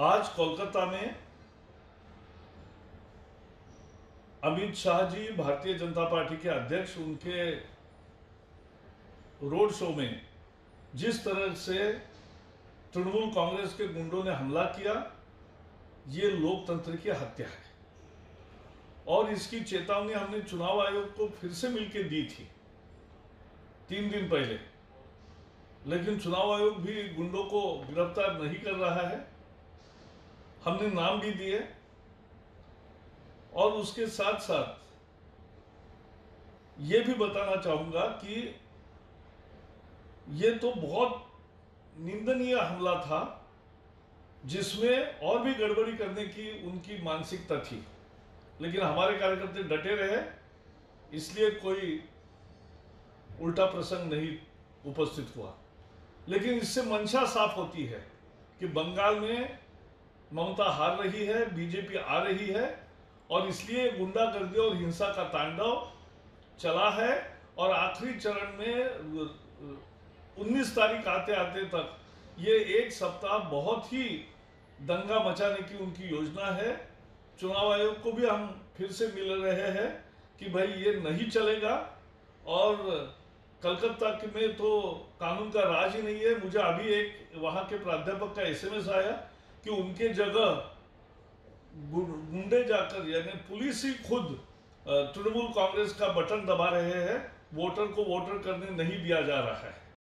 आज कोलकाता में अमित शाह जी भारतीय जनता पार्टी के अध्यक्ष, उनके रोड शो में जिस तरह से तृणमूल कांग्रेस के गुंडों ने हमला किया, ये लोकतंत्र की हत्या है और इसकी चेतावनी हमने चुनाव आयोग को फिर से मिलकर दी थी 3 दिन पहले, लेकिन चुनाव आयोग भी गुंडों को गिरफ्तार नहीं कर रहा है। हमने नाम भी दिए और उसके साथ साथ ये भी बताना चाहूँगा कि ये तो बहुत निंदनीय हमला था जिसमें और भी गड़बड़ी करने की उनकी मानसिकता थी, लेकिन हमारे कार्यकर्ता डटे रहे, इसलिए कोई उल्टा प्रसंग नहीं उपस्थित हुआ। लेकिन इससे मंशा साफ होती है कि बंगाल में ममता हार रही है, बीजेपी आ रही है और इसलिए गुंडागर्दी और हिंसा का तांडव चला है और आखिरी चरण में 19 तारीख आते आते तक ये 1 सप्ताह बहुत ही दंगा मचाने की उनकी योजना है। चुनाव आयोग को भी हम फिर से मिल रहे हैं कि भाई ये नहीं चलेगा और कलकत्ता में तो कानून का राज ही नहीं है। मुझे अभी एक वहाँ के प्राध्यापक का SMS आया कि उनके जगह गुंडे जाकर यानी पुलिस ही खुद तृणमूल कांग्रेस का बटन दबा रहे हैं, वोटर को वोटर करने नहीं दिया जा रहा है।